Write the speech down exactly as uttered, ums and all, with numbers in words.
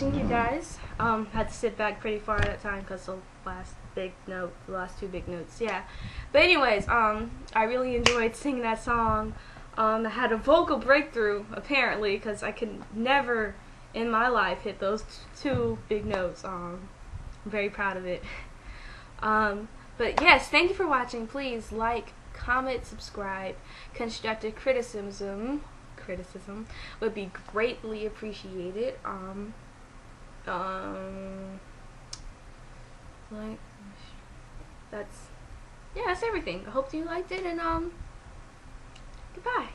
watching you guys. Um, had to sit back pretty far at a time because the last big note, the last two big notes, yeah. But anyways, um, I really enjoyed singing that song. Um, I had a vocal breakthrough apparently because I could never in my life hit those two big notes. Um, I'm very proud of it. Um, but yes, thank you for watching. Please like, comment, subscribe. Constructive criticism. criticism would be greatly appreciated. Um, um, like, that's, yeah, that's everything. I hope you liked it, and, um, goodbye.